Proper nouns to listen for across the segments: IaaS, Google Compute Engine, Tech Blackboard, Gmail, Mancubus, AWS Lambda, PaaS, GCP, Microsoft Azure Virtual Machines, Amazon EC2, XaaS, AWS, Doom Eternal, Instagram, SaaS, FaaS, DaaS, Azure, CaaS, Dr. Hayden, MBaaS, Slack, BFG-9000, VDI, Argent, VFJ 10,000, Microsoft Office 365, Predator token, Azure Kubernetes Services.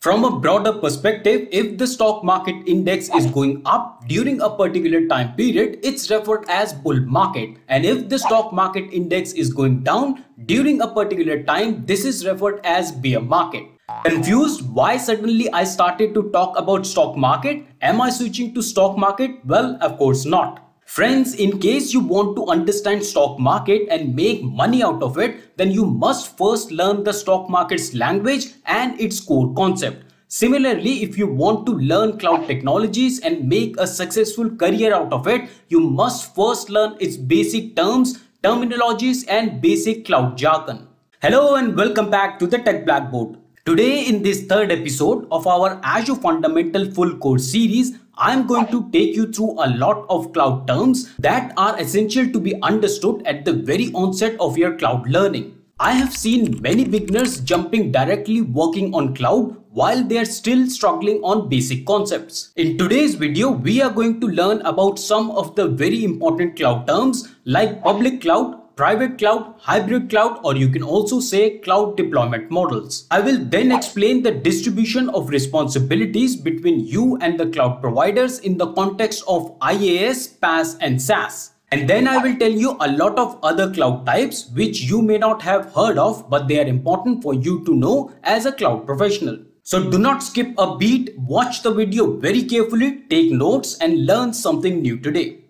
From a broader perspective, if the stock market index is going up during a particular time period, it's referred as bull market. And if the stock market index is going down during a particular time, this is referred as bear market. Confused why suddenly I started to talk about stock market? Am I switching to stock market? Well, of course not. Friends, in case you want to understand stock market and make money out of it, then you must first learn the stock market's language and its core concept. Similarly, if you want to learn cloud technologies and make a successful career out of it, you must first learn its basic terms, terminologies, and basic cloud jargon. Hello and welcome back to the Tech Blackboard. Today in this third episode of our Azure Fundamental Full Course series, I'm going to take you through a lot of cloud terms that are essential to be understood at the very onset of your cloud learning. I have seen many beginners jumping directly working on cloud while they are still struggling on basic concepts. In today's video, we are going to learn about some of the very important cloud terms like public cloud, private cloud, hybrid cloud, or you can also say cloud deployment models. I will then explain the distribution of responsibilities between you and the cloud providers in the context of IaaS, PaaS, and SaaS. And then I will tell you a lot of other cloud types which you may not have heard of, but they are important for you to know as a cloud professional. So do not skip a beat, watch the video very carefully, take notes, and learn something new today.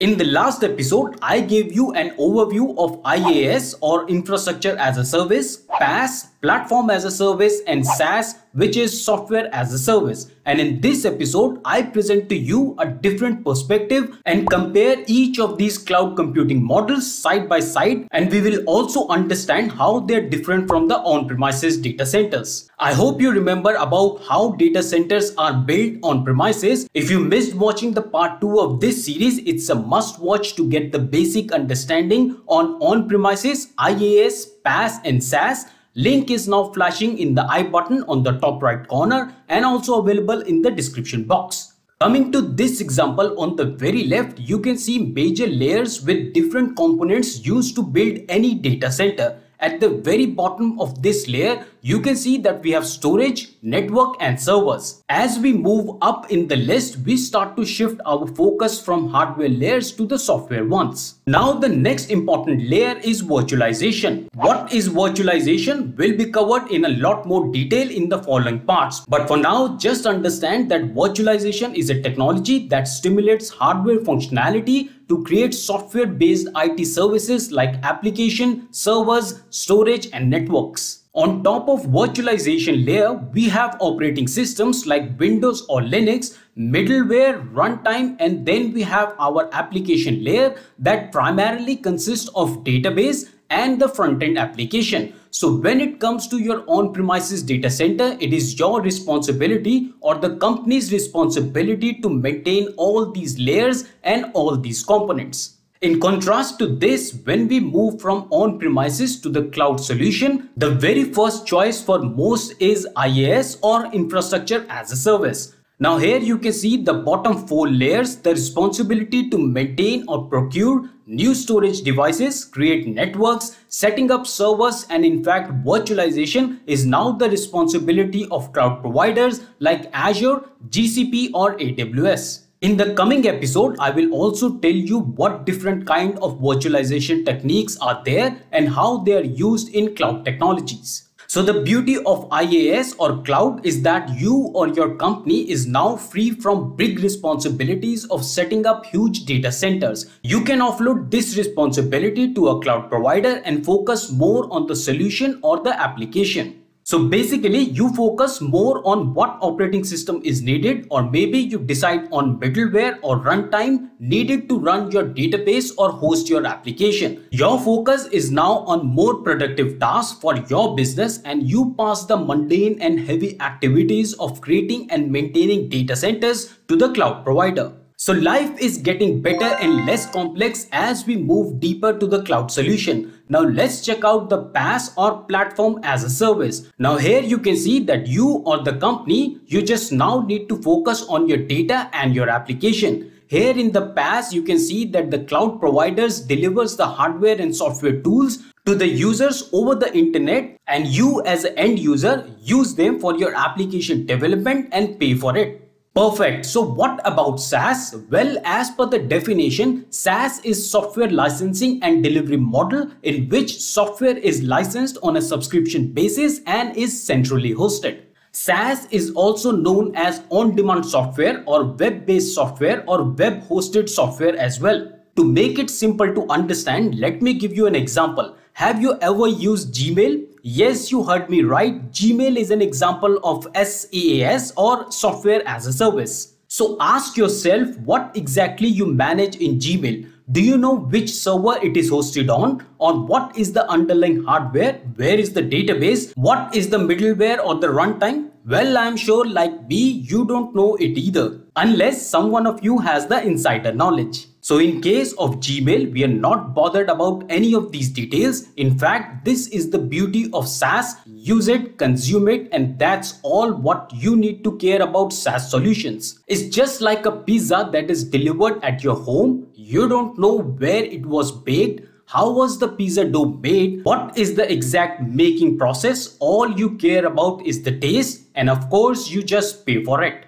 In the last episode, I gave you an overview of IaaS or Infrastructure as a Service, PaaS, Platform as a Service, and SaaS, which is Software as a Service. And in this episode, I present to you a different perspective and compare each of these cloud computing models side by side, and we will also understand how they are different from the on-premises data centers. I hope you remember about how data centers are built on-premises. If you missed watching the part 2 of this series, it's a must-watch to get the basic understanding on on-premises, IaaS, PaaS, and SaaS. Link is now flashing in the I button on the top right corner and also available in the description box. Coming to this example on the very left, you can see major layers with different components used to build any data center. At the very bottom of this layer, you can see that we have storage, network, and servers. As we move up in the list, we start to shift our focus from hardware layers to the software ones. Now the next important layer is virtualization. What is virtualization will be covered in a lot more detail in the following parts. But for now, just understand that virtualization is a technology that stimulates hardware functionality to create software-based IT services like application, servers, storage, and networks. On top of virtualization layer, we have operating systems like Windows or Linux, middleware, runtime, and then we have our application layer that primarily consists of database and the front-end application. So when it comes to your on-premises data center, it is your responsibility or the company's responsibility to maintain all these layers and all these components. In contrast to this, when we move from on-premises to the cloud solution, the very first choice for most is IaaS or Infrastructure as a Service. Now here you can see the bottom 4 layers, the responsibility to maintain or procure new storage devices, create networks, setting up servers, and in fact virtualization is now the responsibility of cloud providers like Azure, GCP, or AWS. In the coming episode, I will also tell you what different kind of virtualization techniques are there and how they are used in cloud technologies. So the beauty of IaaS or cloud is that you or your company is now free from big responsibilities of setting up huge data centers. You can offload this responsibility to a cloud provider and focus more on the solution or the application. So basically, you focus more on what operating system is needed, or maybe you decide on middleware or runtime needed to run your database or host your application. Your focus is now on more productive tasks for your business, and you pass the mundane and heavy activities of creating and maintaining data centers to the cloud provider. So life is getting better and less complex as we move deeper to the cloud solution. Now let's check out the PaaS or Platform as a Service. Now here you can see that you or the company, you just now need to focus on your data and your application. Here in the PaaS, you can see that the cloud providers delivers the hardware and software tools to the users over the internet, and you as an end user use them for your application development and pay for it. Perfect. So what about SaaS? Well, as per the definition, SaaS is software licensing and delivery model in which software is licensed on a subscription basis and is centrally hosted. SaaS is also known as on-demand software or web-based software or web-hosted software as well. To make it simple to understand, let me give you an example. Have you ever used Gmail? Yes, you heard me right. Gmail is an example of SaaS or software as a service. So ask yourself what exactly you manage in Gmail. Do you know which server it is hosted on what is the underlying hardware, where is the database, what is the middleware or the runtime? Well, I'm sure like me, you don't know it either, unless someone of you has the insider knowledge. So in case of Gmail, we are not bothered about any of these details. In fact, this is the beauty of SaaS. Use it, consume it, and that's all what you need to care about SaaS solutions. It's just like a pizza that is delivered at your home. You don't know where it was baked, how was the pizza dough made, what is the exact making process. All you care about is the taste, and of course, you just pay for it.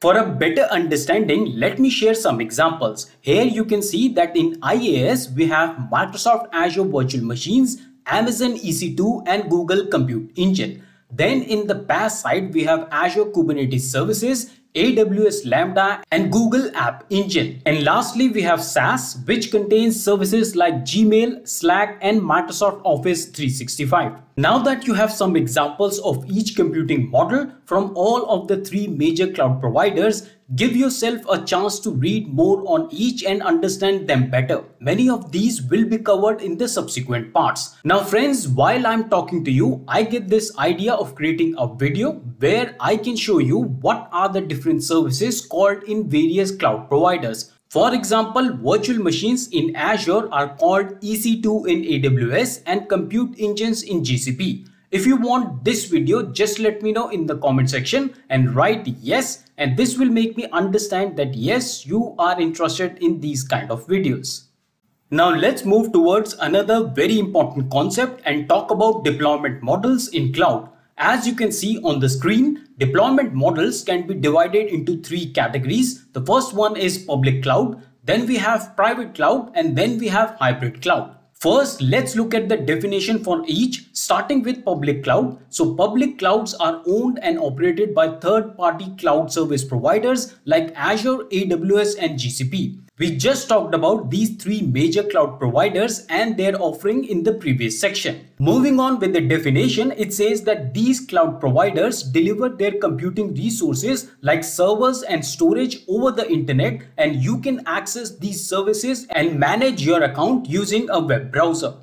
For a better understanding, let me share some examples. Here you can see that in IaaS, we have Microsoft Azure Virtual Machines, Amazon EC2 and Google Compute Engine. Then in the PaaS side, we have Azure Kubernetes Services, AWS Lambda and Google App Engine. And lastly, we have SaaS, which contains services like Gmail, Slack and Microsoft Office 365. Now that you have some examples of each computing model from all of the three major cloud providers, give yourself a chance to read more on each and understand them better. Many of these will be covered in the subsequent parts. Now friends, while I'm talking to you, I get this idea of creating a video where I can show you what are the different services called in various cloud providers. For example, virtual machines in Azure are called EC2 in AWS and compute engines in GCP. If you want this video, just let me know in the comment section and write yes, and this will make me understand that yes, you are interested in these kind of videos. Now let's move towards another very important concept and talk about deployment models in cloud. As you can see on the screen, deployment models can be divided into three categories. The first one is public cloud, then we have private cloud, and then we have hybrid cloud. First, let's look at the definition for each, starting with public cloud. So public clouds are owned and operated by third-party cloud service providers like Azure, AWS, and GCP. We just talked about these three major cloud providers and their offering in the previous section. Moving on with the definition, it says that these cloud providers deliver their computing resources like servers and storage over the internet, and you can access these services and manage your account using a web browser.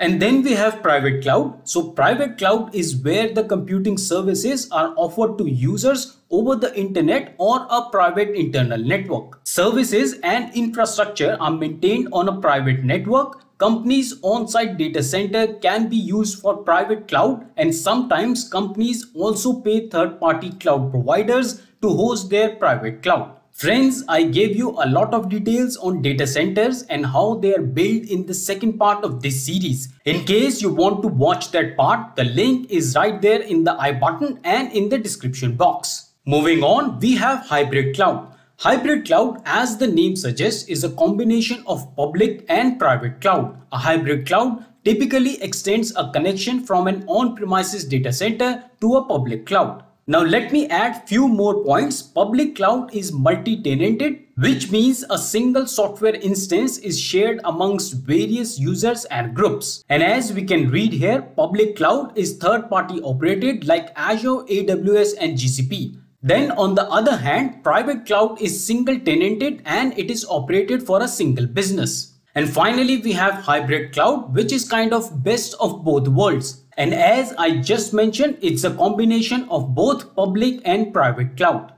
And then we have private cloud. So private cloud is where the computing services are offered to users over the internet or a private internal network. Services and infrastructure are maintained on a private network. Companies' on-site data center can be used for private cloud, and sometimes companies also pay third-party cloud providers to host their private cloud. Friends, I gave you a lot of details on data centers and how they are built in the second part of this series. In case you want to watch that part, the link is right there in the I button and in the description box. Moving on, we have hybrid cloud. Hybrid cloud, as the name suggests, is a combination of public and private cloud. A hybrid cloud typically extends a connection from an on-premises data center to a public cloud. Now let me add few more points. Public cloud is multi-tenanted, which means a single software instance is shared amongst various users and groups. And as we can read here, public cloud is third-party operated like Azure, AWS, and GCP. Then on the other hand, private cloud is single tenanted and it is operated for a single business. And finally, we have hybrid cloud, which is kind of best of both worlds. And as I just mentioned, it's a combination of both public and private cloud.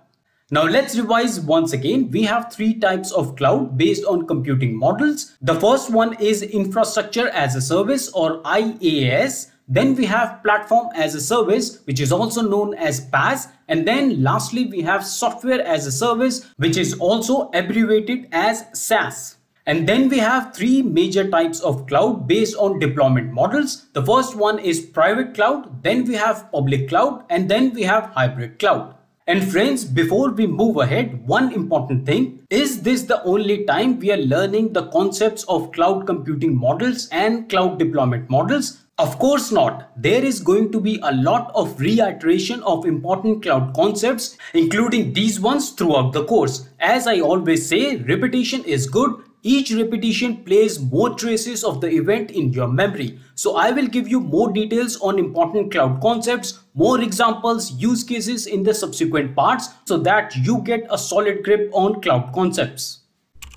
Now let's revise once again. We have three types of cloud based on computing models. The first one is infrastructure as a service or IaaS. Then we have platform as a service, which is also known as PaaS. And then lastly, we have software as a service, which is also abbreviated as SaaS. And then we have three major types of cloud based on deployment models. The first one is private cloud, then we have public cloud, and then we have hybrid cloud. And friends, before we move ahead, one important thing, is this the only time we are learning the concepts of cloud computing models and cloud deployment models? Of course not. There is going to be a lot of reiteration of important cloud concepts, including these ones throughout the course. As I always say, repetition is good. Each repetition plays more traces of the event in your memory. So I will give you more details on important cloud concepts, more examples, use cases in the subsequent parts so that you get a solid grip on cloud concepts.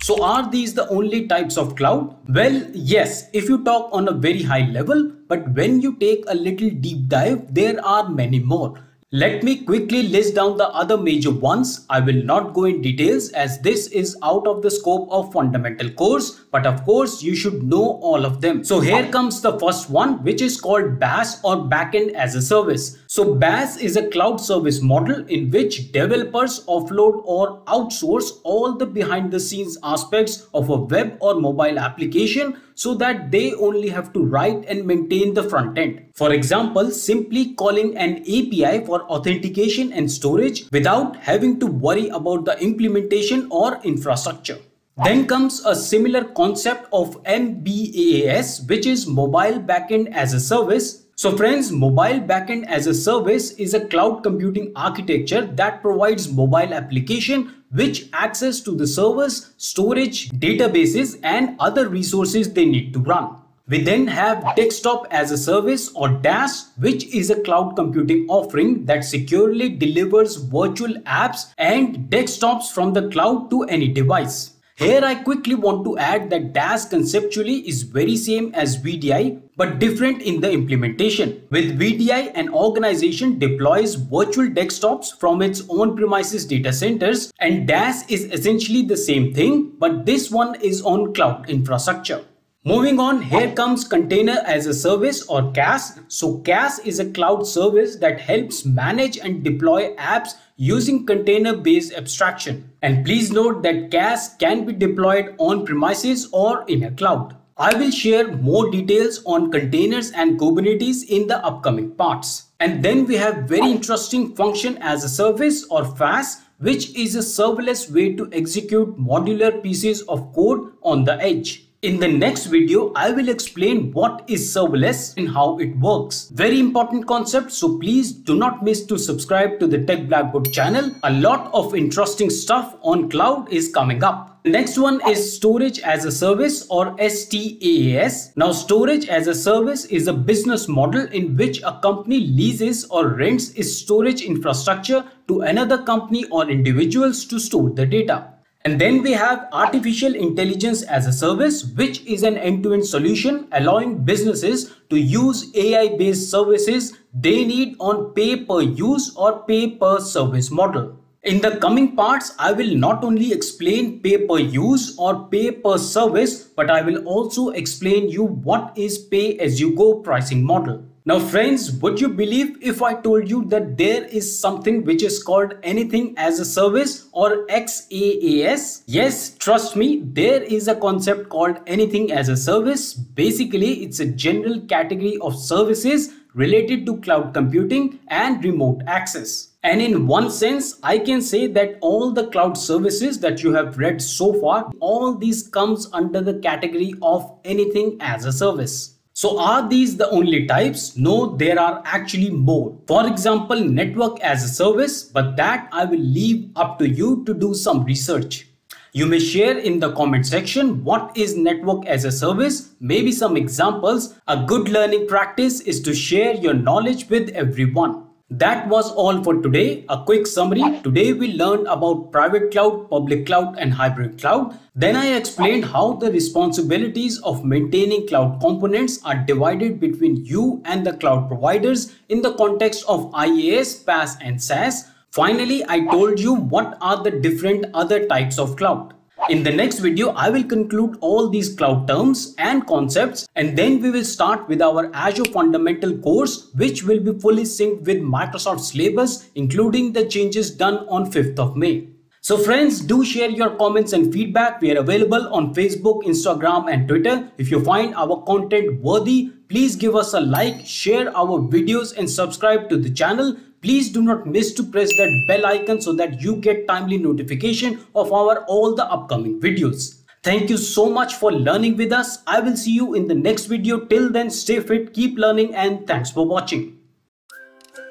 So are these the only types of cloud? Well, yes, if you talk on a very high level, but when you take a little deep dive, there are many more. Let me quickly list down the other major ones. I will not go in details as this is out of the scope of fundamental course, but of course you should know all of them. So here comes the first one, which is called BaaS or backend as a service. So BaaS is a cloud service model in which developers offload or outsource all the behind the scenes aspects of a web or mobile application so that they only have to write and maintain the front end. For example, simply calling an API for authentication and storage without having to worry about the implementation or infrastructure. Then comes a similar concept of MBaaS, which is mobile backend as a service. So friends, mobile backend as a service is a cloud computing architecture that provides mobile application which access to the servers, storage, databases and other resources they need to run. We then have desktop as a service or DaaS, which is a cloud computing offering that securely delivers virtual apps and desktops from the cloud to any device. Here I quickly want to add that DaaS conceptually is very same as VDI but different in the implementation. With VDI, an organization deploys virtual desktops from its on-premises data centers, and DaaS is essentially the same thing, but this one is on cloud infrastructure. Moving on, here comes container as a service or CaaS. So CaaS is a cloud service that helps manage and deploy apps using container-based abstraction. And please note that CaaS can be deployed on premises or in a cloud. I will share more details on containers and Kubernetes in the upcoming parts. And then we have very interesting function as a service or FaaS, which is a serverless way to execute modular pieces of code on the edge. In the next video, I will explain what is serverless and how it works. Very important concept, so please do not miss to subscribe to the Tech Blackboard channel. A lot of interesting stuff on cloud is coming up. The next one is storage as a service or SaaS. Now storage as a service is a business model in which a company leases or rents its storage infrastructure to another company or individuals to store the data. And then we have artificial intelligence as a service, which is an end-to-end solution allowing businesses to use AI-based services they need on pay-per-use or pay-per-service model. In the coming parts, I will not only explain pay-per-use or pay-per-service, but I will also explain you what is pay-as-you-go pricing model. Now friends, would you believe if I told you that there is something which is called anything as a service or XaaS? Yes, trust me, there is a concept called anything as a service. Basically, it's a general category of services related to cloud computing and remote access. And in one sense, I can say that all the cloud services that you have read so far, all these comes under the category of anything as a service. So are these the only types? No, there are actually more. For example, network as a service, but that I will leave up to you to do some research. You may share in the comment section what is network as a service, maybe some examples. A good learning practice is to share your knowledge with everyone. That was all for today. A quick summary. Today we learned about private cloud, public cloud and hybrid cloud. Then I explained how the responsibilities of maintaining cloud components are divided between you and the cloud providers in the context of IaaS, PaaS and SaaS. Finally, I told you what are the different other types of cloud. In the next video, I will conclude all these cloud terms and concepts, and then we will start with our Azure Fundamental course, which will be fully synced with Microsoft's syllabus, including the changes done on 5th of May. So friends, do share your comments and feedback. We are available on Facebook, Instagram and Twitter. If you find our content worthy, please give us a like, share our videos and subscribe to the channel. Please do not miss to press that bell icon so that you get timely notification of all the upcoming videos. Thank you so much for learning with us. I will see you in the next video. Till then, stay fit, keep learning, and thanks for watching.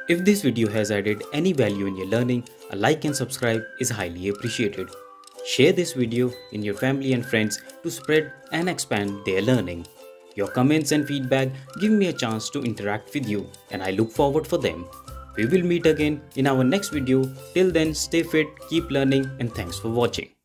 If this video has added any value in your learning, a like and subscribe is highly appreciated. Share this video in your family and friends to spread and expand their learning. Your comments and feedback give me a chance to interact with you, and I look forward for them. We will meet again in our next video. Till then, stay fit, keep learning, and thanks for watching.